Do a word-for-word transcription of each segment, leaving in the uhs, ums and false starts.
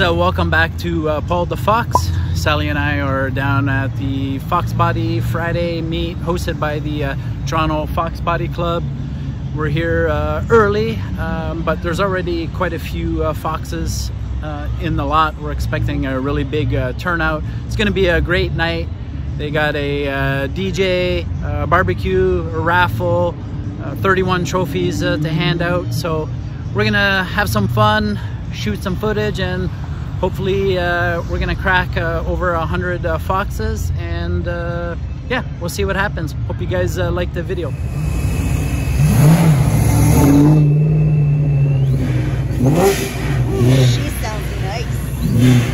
Uh, welcome back to uh, Paul the Fox. Sally and I are down at the Foxbody Friday meet hosted by the uh, Toronto Fox Body Club. We're here uh, early, um, but there's already quite a few uh, foxes uh, in the lot. We're expecting a really big uh, turnout. It's going to be a great night. They got a uh, D J, a barbecue, a raffle, uh, thirty-one trophies uh, to hand out. So we're going to have some fun, shoot some footage, and hopefully uh, we're gonna crack uh, over a hundred uh, foxes, and uh, yeah, we'll see what happens. Hope you guys uh, like the video. Ooh, she sounds nice.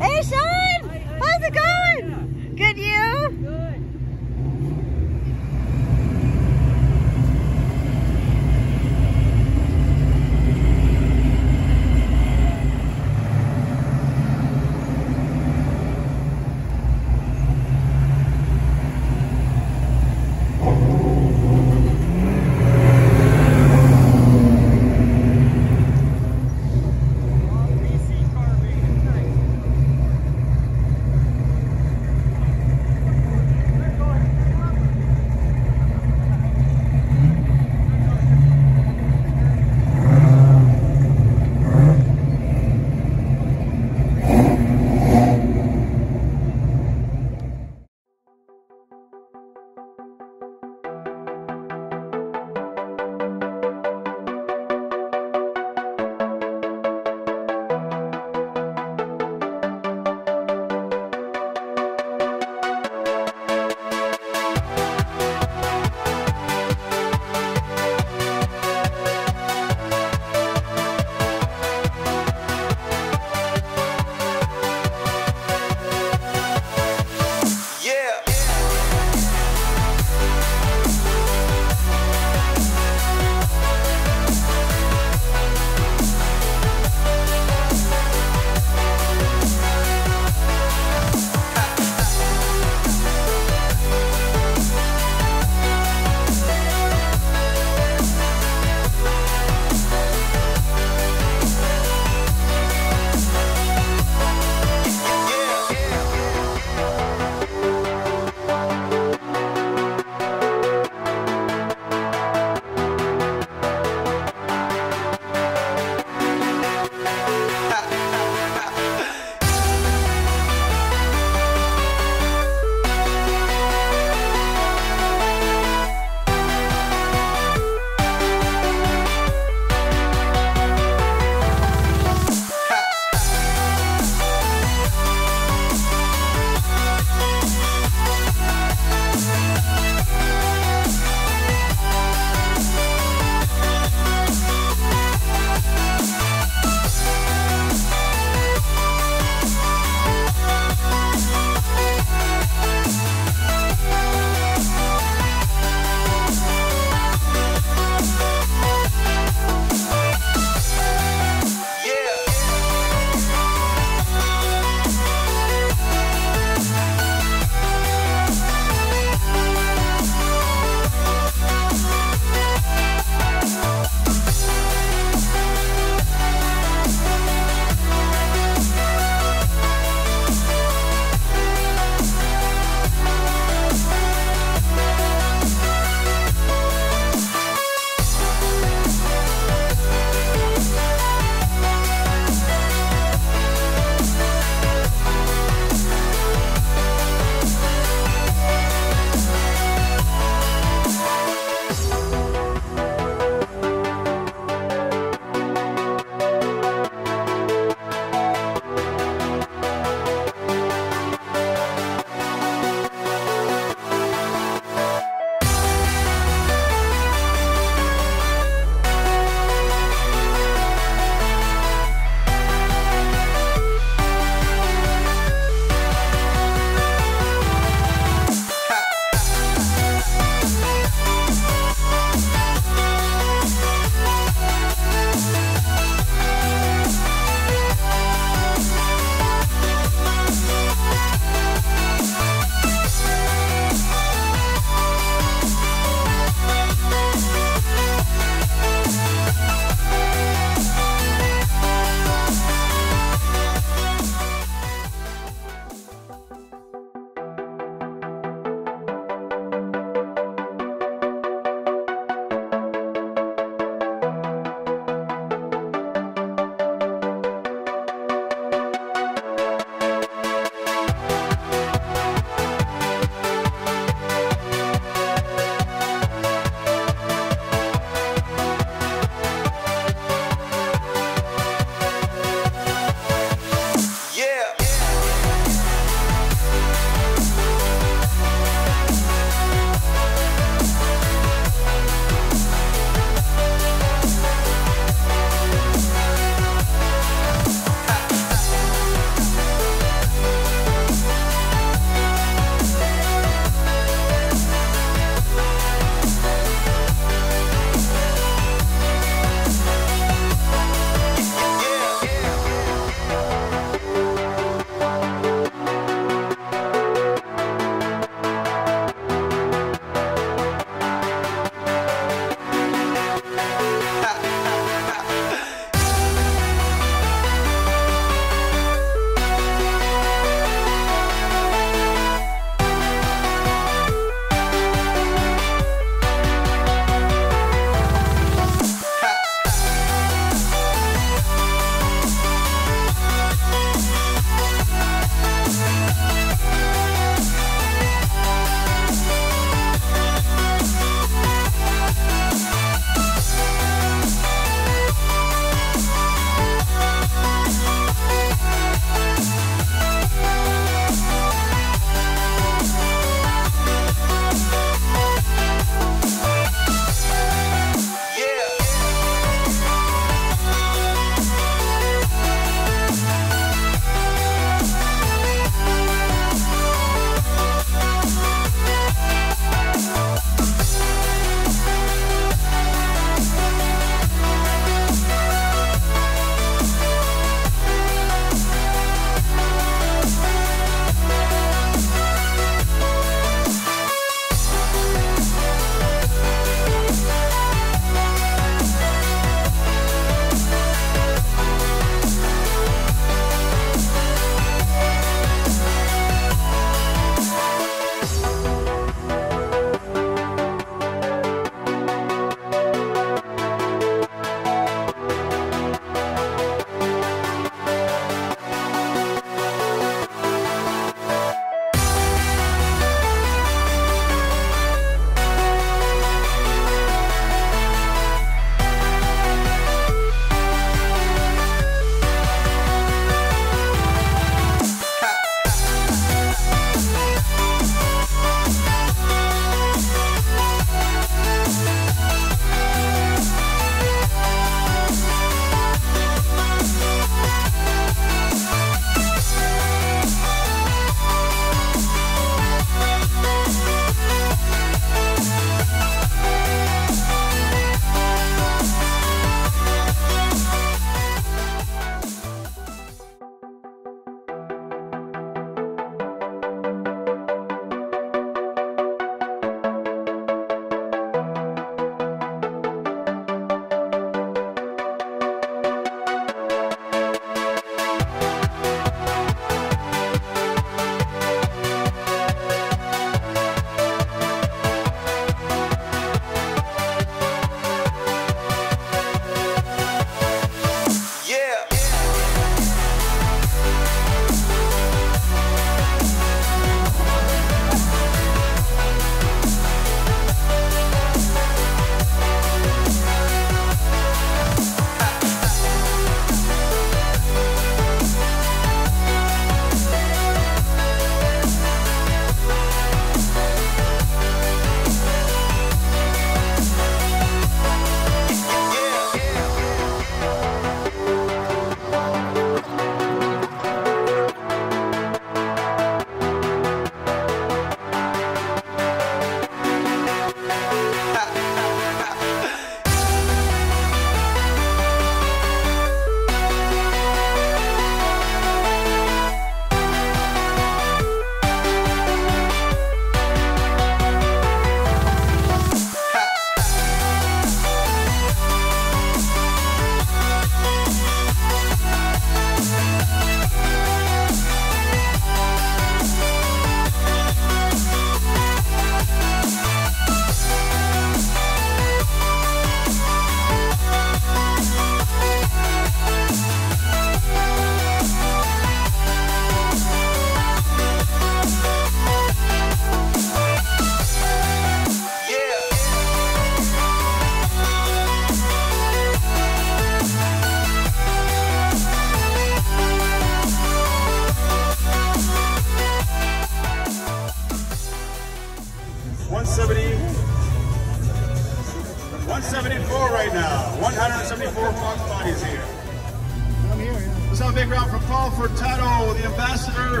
Let's have a big round for Paul Furtado, the ambassador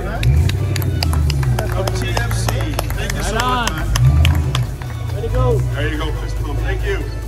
of T F C. Thank you so much, man. There you go. There you go, fist bump. Thank you.